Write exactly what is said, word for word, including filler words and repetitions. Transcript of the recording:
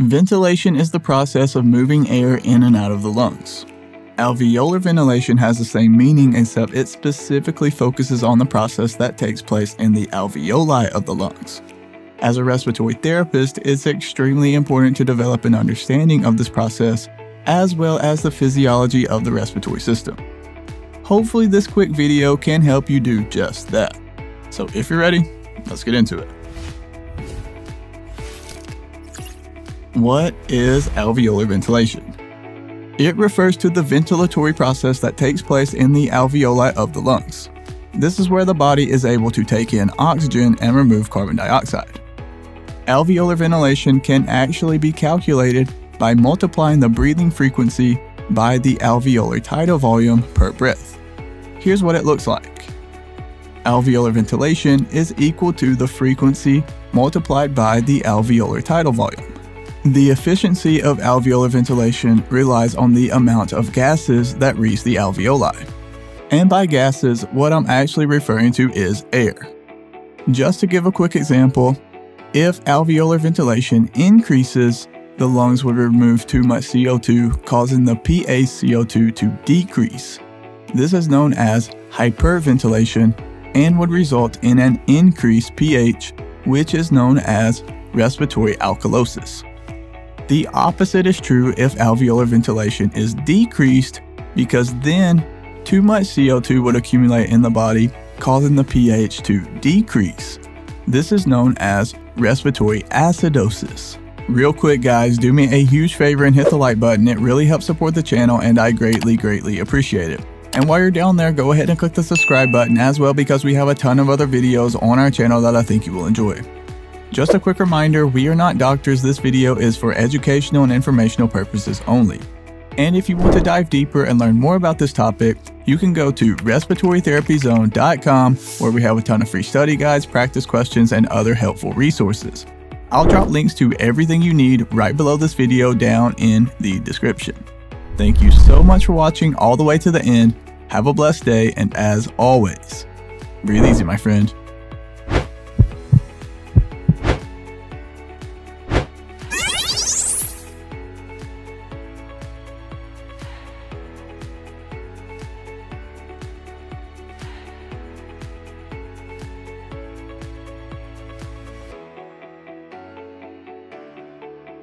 Ventilation is the process of moving air in and out of the lungs. Alveolar ventilation has the same meaning, except it specifically focuses on the process that takes place in the alveoli of the lungs. As a respiratory therapist, it's extremely important to develop an understanding of this process, as well as the physiology of the respiratory system. Hopefully this quick video can help you do just that. So if you're ready, let's get into it. What is alveolar ventilation? It refers to the ventilatory process that takes place in the alveoli of the lungs. This is where the body is able to take in oxygen and remove carbon dioxide. Alveolar ventilation can actually be calculated by multiplying the breathing frequency by the alveolar tidal volume per breath. Here's what it looks like. Alveolar ventilation is equal to the frequency multiplied by the alveolar tidal volume. The efficiency of alveolar ventilation relies on the amount of gases that reach the alveoli. And by gases, what I'm actually referring to is air. Just to give a quick example, if alveolar ventilation increases, the lungs would remove too much C O two, causing the P a C O two to decrease. This is known as hyperventilation and would result in an increased pH, which is known as respiratory alkalosis. The opposite is true if alveolar ventilation is decreased, because then too much C O two would accumulate in the body, causing the pH to decrease. This is known as respiratory acidosis. Real quick guys, do me a huge favor and hit the like button. It really helps support the channel and I greatly, greatly appreciate it. And while you're down there, go ahead and click the subscribe button as well, because we have a ton of other videos on our channel that I think you will enjoy. Just a quick reminder, we are not doctors. This video is for educational and informational purposes only. And if you want to dive deeper and learn more about this topic, you can go to respiratory therapy zone dot com, where we have a ton of free study guides, practice questions, and other helpful resources. I'll drop links to everything you need right below this video down in the description. Thank you so much for watching all the way to the end. Have a blessed day, and as always, breathe easy, my friend.